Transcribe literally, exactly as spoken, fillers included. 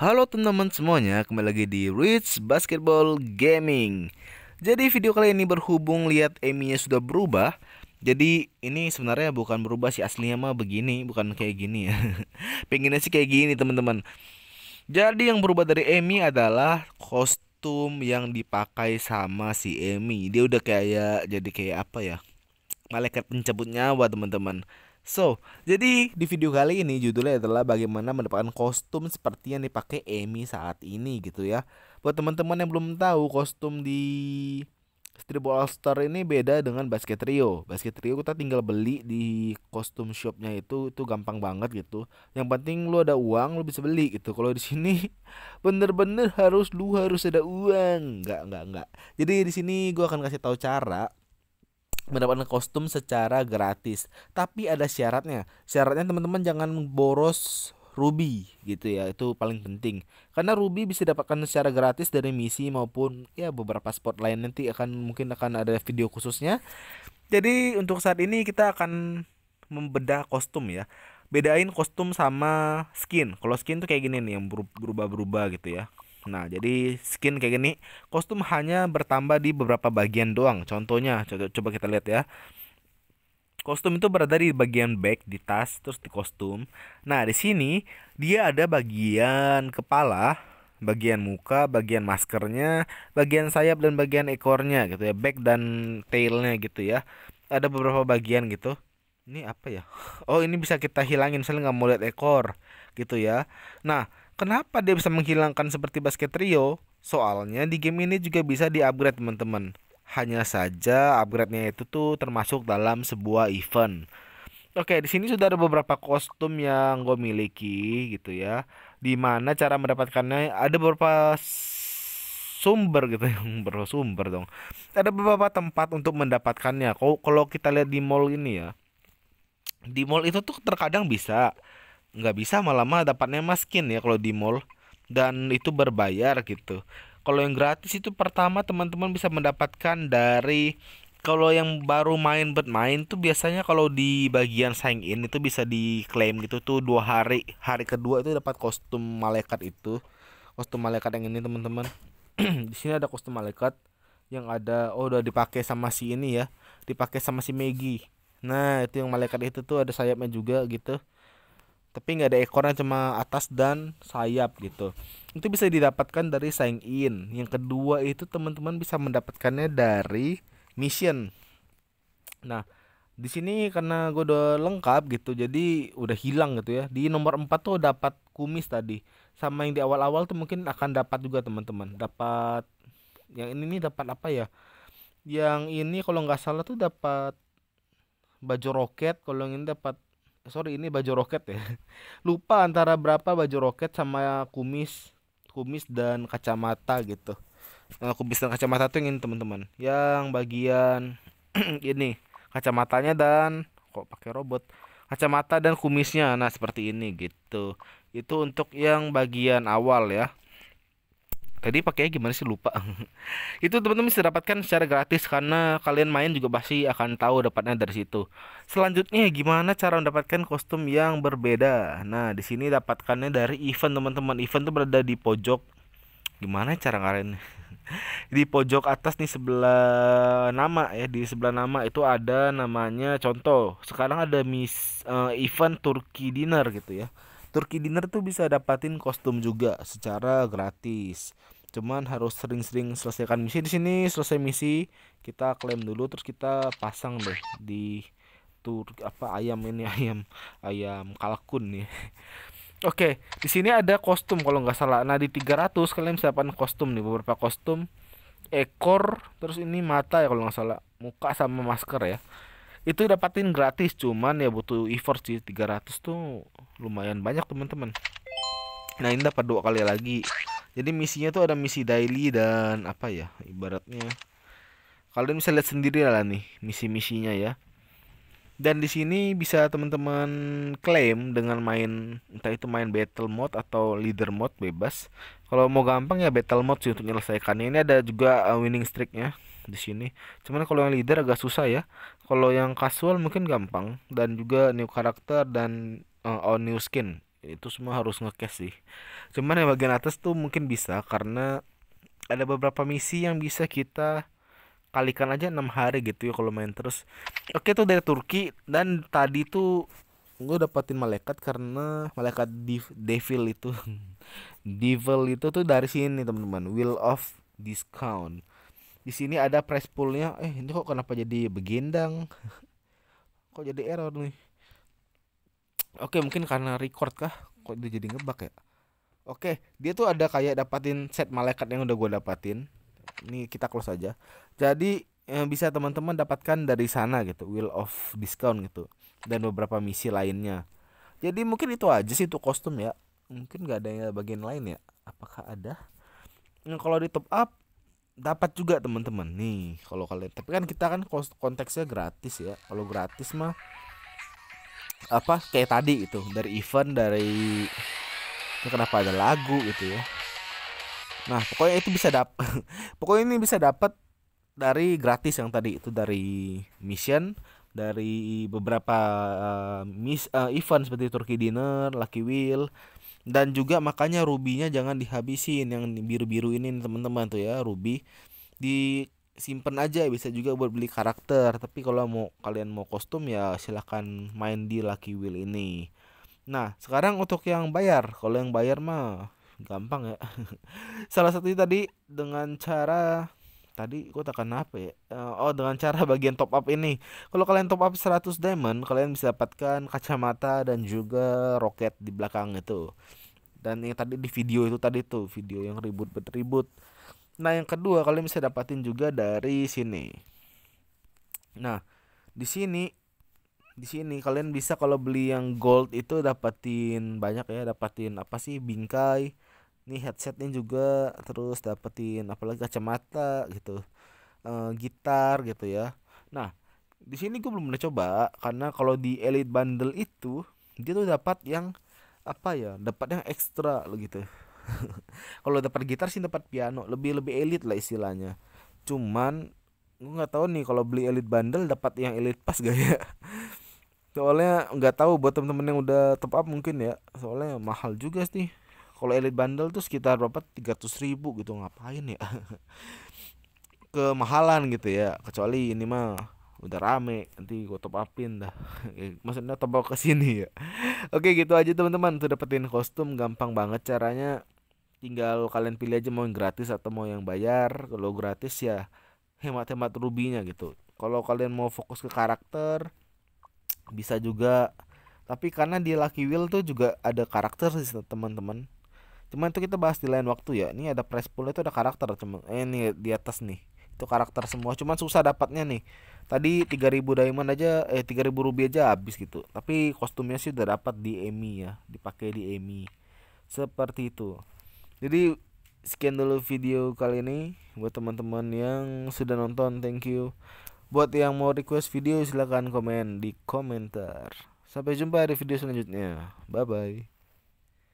Halo teman-teman semuanya, kembali lagi di Rich Basketball Gaming. Jadi video kali ini berhubung lihat Emmy-nya sudah berubah. Jadi ini sebenarnya bukan berubah sih, aslinya mah begini, bukan kayak gini ya. Pengennya sih kayak gini teman-teman. Jadi yang berubah dari Emmy adalah kostum yang dipakai sama si Emmy. Dia udah kayak jadi kayak apa ya? Malaikat pencabut nyawa teman-teman. So, jadi di video kali ini judulnya adalah bagaimana mendapatkan kostum seperti yang dipakai Emmy saat ini gitu ya. Buat teman-teman yang belum tahu, kostum di Streetball All Star ini beda dengan Basket Trio. Basket Trio kita tinggal beli di kostum shopnya itu, itu gampang banget gitu. Yang penting lu ada uang, lu bisa beli gitu. Kalau di sini bener-bener harus lu harus ada uang. Enggak, enggak, enggak. Jadi di sini gua akan kasih tahu cara mendapatkan kostum secara gratis, tapi ada syaratnya. Syaratnya teman-teman jangan boros ruby gitu ya, itu paling penting. Karena ruby bisa dapatkan secara gratis dari misi maupun ya beberapa spot lain, nanti akan mungkin akan ada video khususnya. Jadi untuk saat ini kita akan membedah kostum ya. Bedain kostum sama skin. Kalau skin tuh kayak gini nih yang berubah-berubah gitu ya. Nah jadi skin kayak gini, kostum hanya bertambah di beberapa bagian doang. Contohnya co coba kita lihat ya. Kostum itu berada di bagian back, di tas, terus di kostum. Nah di sini dia ada bagian kepala, bagian muka, bagian maskernya, bagian sayap dan bagian ekornya gitu ya. Back dan tailnya gitu ya. Ada beberapa bagian gitu. Ini apa ya? Oh ini bisa kita hilangin misalnya nggak mau lihat ekor gitu ya. Nah kenapa dia bisa menghilangkan seperti Basket Trio? Soalnya di game ini juga bisa di-upgrade teman-teman. Hanya saja upgrade-nya itu tuh termasuk dalam sebuah event. Oke, di sini sudah ada beberapa kostum yang gue miliki gitu ya. Dimana cara mendapatkannya ada beberapa sumber gitu, yang bersumber dong. Ada beberapa tempat untuk mendapatkannya. Kalau kita lihat di mall ini ya, di mall itu tuh terkadang bisa, nggak bisa malah-malah dapatnya maskin ya kalau di mall, dan itu berbayar gitu. Kalau yang gratis itu pertama teman-teman bisa mendapatkan dari, kalau yang baru main bermain tuh biasanya kalau di bagian sign in itu bisa diklaim gitu tuh dua hari, hari kedua itu dapat kostum malaikat itu, kostum malaikat yang ini teman-teman. Di sini ada kostum malaikat yang ada, oh udah dipakai sama si ini ya, dipakai sama si Maggie. Nah itu yang malaikat itu tuh ada sayapnya juga gitu. Tapi nggak ada ekornya, cuma atas dan sayap gitu. Itu bisa didapatkan dari sign in. Yang kedua itu teman-teman bisa mendapatkannya dari mission. Nah di sini karena gue udah lengkap gitu, jadi udah hilang gitu ya. Di nomor empat tuh dapat kumis tadi, sama yang di awal-awal tuh mungkin akan dapat juga teman-teman. Dapat yang ini nih, dapat apa ya? Yang ini kalau nggak salah tuh dapat baju roket. Kalau yang ini dapat, sorry ini baju roket ya, lupa antara berapa baju roket sama kumis, kumis dan kacamata gitu. Nah, kumis dan kacamata tuh yang ini teman-teman, yang bagian ini kacamatanya, dan kok pakai robot, kacamata dan kumisnya. Nah seperti ini gitu. Itu untuk yang bagian awal ya. Tadi pakainya gimana sih, lupa. Itu teman-teman bisa dapatkan secara gratis, karena kalian main juga pasti akan tahu dapatnya dari situ. Selanjutnya gimana cara mendapatkan kostum yang berbeda? Nah di sini dapatkannya dari event teman-teman. Event itu berada di pojok. Gimana cara kalian? Di pojok atas nih sebelah nama ya, di sebelah nama itu ada namanya. Contoh sekarang ada miss uh, event Turkey Dinner gitu ya. Turkey Dinner tuh bisa dapatin kostum juga secara gratis. Cuman harus sering-sering selesaikan misi. Di sini selesai misi, kita klaim dulu, terus kita pasang deh di tur apa ayam ini, ayam ayam kalkun nih. Oke, di sini ada kostum kalau nggak salah. Nah, di tiga ratus kalian bisa dapat kostum nih, beberapa kostum. Ekor, terus ini mata ya kalau nggak salah. Muka sama masker ya. Itu dapatin gratis, cuman ya butuh effort sih. Tiga ratus tuh lumayan banyak teman-teman. Nah ini dapat dua kali lagi. Jadi misinya tuh ada misi daily dan apa ya, ibaratnya kalian bisa lihat sendiri lah nih misi-misinya ya. Dan di sini bisa teman-teman klaim dengan main, entah itu main battle mode atau leader mode, bebas. Kalau mau gampang ya battle mode sih untuk menyelesaikannya. Ini ada juga winning streaknya di sini. Cuman kalau yang leader agak susah ya. Kalau yang casual mungkin gampang, dan juga new karakter dan uh, all new skin. itu semua harus nge-cash sih. Cuman yang bagian atas tuh mungkin bisa, karena ada beberapa misi yang bisa kita kalikan aja enam hari gitu ya kalau main terus. Oke, itu dari Turki. Dan tadi tuh gue dapetin malaikat, karena malaikat devil itu devil itu tuh dari sini teman-teman, Wheel of Discount. Di sini ada price poolnya. Eh, ini kok kenapa jadi begendang? Kok jadi error nih? Oke, mungkin karena record kah? Kok dia jadi ngebug ya? Oke, dia tuh ada kayak dapatin set malaikat yang udah gue dapatin. Ini kita close aja. Jadi bisa teman-teman dapatkan dari sana gitu, Wheel of Discount gitu, dan beberapa misi lainnya. Jadi mungkin itu aja sih untuk kostum ya. Mungkin nggak ada yang bagian lain ya. Apakah ada? Nah, kalau di top up dapat juga teman-teman nih kalau kalian. Tapi kan kita kan konteksnya gratis ya. Kalau gratis mah apa kayak tadi itu, dari event, dari itu kenapa ada lagu gitu ya. Nah, pokoknya itu bisa dapat pokoknya ini bisa dapat dari gratis yang tadi itu, dari mission, dari beberapa uh, miss uh, event seperti Turkey Dinner, Lucky Wheel, dan juga makanya rubinya jangan dihabisin yang biru-biru ini teman-teman tuh ya, ruby disimpan aja, bisa juga buat beli karakter. Tapi kalau mau kalian mau kostum ya silahkan main di Lucky Wheel ini. Nah, sekarang untuk yang bayar, kalau yang bayar mah gampang ya. Salah satunya tadi dengan cara tadi gue tekan apa ya? Oh, dengan cara bagian top up ini. Kalau kalian top up seratus diamond, kalian bisa dapatkan kacamata dan juga roket di belakang itu. Dan yang tadi di video itu tadi tuh, video yang ribut-ribut. Nah, yang kedua kalian bisa dapatin juga dari sini. Nah, di sini di sini kalian bisa kalau beli yang gold itu dapatin banyak ya, dapatin apa sih? Bingkai. Ini headsetnya juga, terus dapetin apalagi kacamata gitu, e, gitar gitu ya. Nah, di sini gue belum pernah coba, karena kalau di Elite Bundle itu dia tuh dapat yang apa ya, dapat yang ekstra gitu. Kalau dapat gitar sih, dapat piano, lebih lebih elite lah istilahnya. Cuman gue nggak tahu nih kalau beli Elite Bundle dapat yang Elite Pass gak ya. Soalnya nggak tahu buat temen-temen yang udah top up mungkin ya, soalnya mahal juga sih. Kalau Elite Bundle tuh sekitar berapa, tiga ratus ribu gitu, ngapain ya. Kemahalan gitu ya. Kecuali ini mah udah rame, nanti gue top upin dah. Maksudnya top up ke sini ya. Oke, gitu aja teman-teman. Tuh dapetin kostum gampang banget caranya. Tinggal kalian pilih aja mau yang gratis atau mau yang bayar. Kalau gratis ya hemat-hemat rubinya gitu. Kalau kalian mau fokus ke karakter bisa juga. Tapi karena di Lucky Wheel tuh juga ada karakter sih teman-teman. Cuman itu kita bahas di lain waktu ya. Ini ada prize pool itu ada karakter, cuman eh ini di atas nih. Itu karakter semua, cuman susah dapatnya nih. Tadi tiga ribu diamond aja, eh tiga ribu rupiah aja habis gitu. Tapi kostumnya sih udah dapat di Emmy ya, dipakai di Emmy. Seperti itu. Jadi sekian dulu video kali ini buat teman-teman yang sudah nonton, thank you. Buat yang mau request video silahkan komen di komentar. Sampai jumpa di video selanjutnya. Bye bye.